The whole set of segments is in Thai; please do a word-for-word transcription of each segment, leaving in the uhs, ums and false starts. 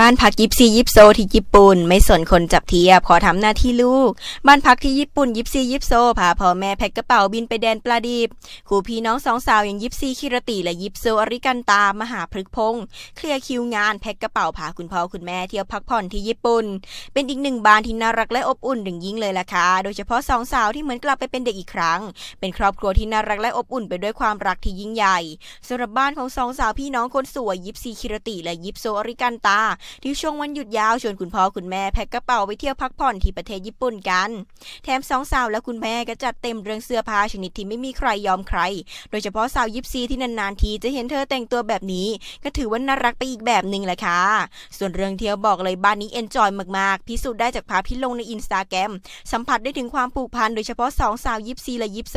บ้านพักยิปซียิปโซที่ญี่ปุ่นไม่สนคนจับเทียบขอทำหน้าที่ลูกบ้านพักที่ญี่ปุ่นยิปซียิปโซพาพ่อแม่แพ็คกระเป๋าบินไปแดนปลาดิบคู่พี่น้องสองสาวอย่างยิปซีคิรติและยิปโซอริกันตามหาพฤกษ์พงศ์เคลียร์คิวงานแพ็คกระเป๋าพาคุณพ่อคุณแม่เที่ยวพักผ่อนที่ญี่ปุ่นเป็นอีกหนึ่งบ้านที่น่ารักและอบอุ่นดึงยิ่งเลยล่ะค่ะโดยเฉพาะสองสาวที่เหมือนกลับไปเป็นเด็กอีกครั้งเป็นครอบครัวที่น่ารักและอบอุ่นไปด้วยความรักที่ยิ่งใหญ่สำหรับบ้านของสองสาวพี่น้องคนสวยยิปซีคิรติและยิปโซอริกันตาที่ช่วงวันหยุดยาวชวนคุณพ่อคุณแม่แพ็คกระเป๋าไปเที่ยวพักผ่อนที่ประเทศญี่ปุ่นกันแถมสองสาวและคุณแม่ก็จัดเต็มเรื่องเสื้อผ้าชนิดที่ไม่มีใครยอมใครโดยเฉพาะสาวยิปซีที่นานๆทีจะเห็นเธอแต่งตัวแบบนี้ก็ถือว่าน่ารักไปอีกแบบหนึ่งแหละค่ะส่วนเรื่องเที่ยวบอกเลยบ้านนี้เอนจอยมากๆพิสูจน์ได้จากภาพที่ลงในอินสตาแกรมสัมผัสได้ถึงความผูกพันโดยเฉพาะสองสาวยิปซีและยิปโซ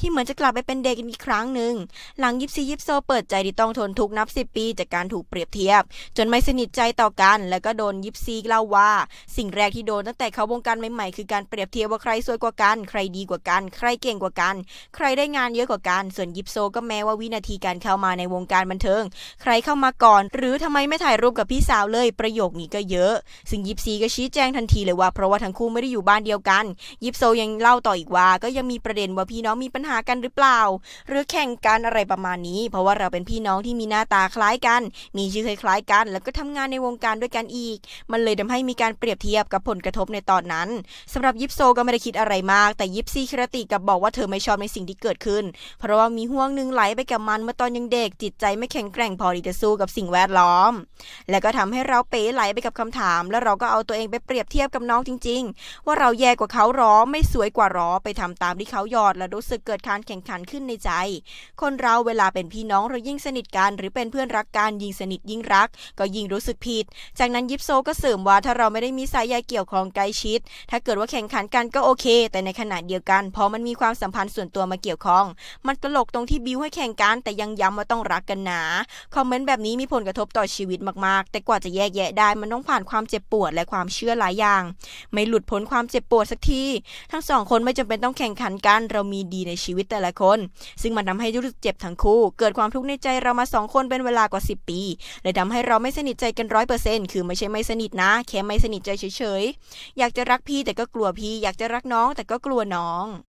ที่เหมือนจะกลับไปเป็นเด็กอีกครั้งหนึ่งหลังยิปซียิปโซเปิดใจที่ต้องทนทุกข์นับสิบปีจากการถูกเปรียบเทียบจนไม่สนิทใจต่อกันแล้วก็โดนยิปซีเล่าว่าสิ่งแรกที่โดนตั้งแต่เขาวงการใหม่ๆคือการเปรียบเทียบว่าใครสวยกว่ากันใครดีกว่ากันใครเก่งกว่ากันใครได้งานเยอะกว่ากันส่วนยิปโซก็แม้ว่าวินาทีการเข้ามาในวงการบันเทิงใครเข้ามาก่อนหรือทำไมไม่ถ่ายรูปกับพี่สาวเลยประโยคนี้ก็เยอะซึ่งยิปซีก็ชี้แจงทันทีเลยว่าเพราะว่าทั้งคู่ไม่ได้อยู่บ้านเดียวกันยิปโซยังเล่าต่ออีกว่าก็ยังมีประเด็นว่าพี่น้องมีปัญหากันหรือเปล่าหรือแข่งกันอะไรประมาณนี้เพราะว่าเราเป็นพี่น้องที่มีหน้าตาคล้ายกันมีชื่อคล้ายๆกันแล้วก็ทำงานในวงการด้วยกันอีกมันเลยทำให้มีการเปรียบเทียบกับผลกระทบในตอนนั้นสำหรับยิปโซก็ไม่ได้คิดอะไรมากแต่ยิปซีคิรติกับบอกว่าเธอไม่ชอบในสิ่งที่เกิดขึ้นเพราะว่ามีห่วงหนึ่งไหลไปกับมันเมื่อตอนยังเด็กจิตใจไม่แข็งแกร่งพอที่จะสู้กับสิ่งแวดล้อมและก็ทำให้เราเป๋ไหลไปกับคำถามแล้วเราก็เอาตัวเองไปเปรียบเทียบกับน้องจริงๆว่าเราแย่กว่าเขาหรอไม่สวยกว่าหรอไปทำตามที่เขาหยอดและรู้สึกเกิดการแข่งขันขึ้นในใจคนเราเวลาเป็นพี่น้องเรายิ่งสนิทกันหรือเป็นเพื่อนรักกันยิ่งสนิทยิ่งรักก็ยิ่งรู้สึกผิดจากนั้นยิปโซก็เสริมว่าถ้าเราไม่ได้มีสายใยเกี่ยวของใกล้ชิดถ้าเกิดว่าแข่งขันกันก็โอเคแต่ในขณะเดียวกันพอมันมีความสัมพันธ์ส่วนตัวมาเกี่ยวข้องมันตลกตรงที่บิ้วให้แข่งกันแต่ยังย้ำว่าต้องรักกันนะคอมเมนต์แบบนี้มีผลกระทบต่อชีวิตมากๆแต่กว่าจะแยกแยะได้มันต้องผ่านความเจ็บปวดและความเชื่อหลายอย่างไม่หลุดพ้นความเจ็บปวดสักทีทั้งสองคนไม่จำเป็นต้องแข่งขันกันเรามีดีในชีวิตแต่ละคนซึ่งมันทำให้รู้สึกเจ็บทั้งคู่เกิดความทุกข์ในใจเรามาสองคนเป็นเวลากว่าสิบปีเลยทำให้เราไม่สนิทใจกันร้อยเปอร์เซ็นต์คือไม่ใช่ไม่สนิทนะแค่ไม่สนิทใจเฉยๆอยากจะรักพี่แต่ก็กลัวพี่อยากจะรักน้องแต่ก็กลัวน้อง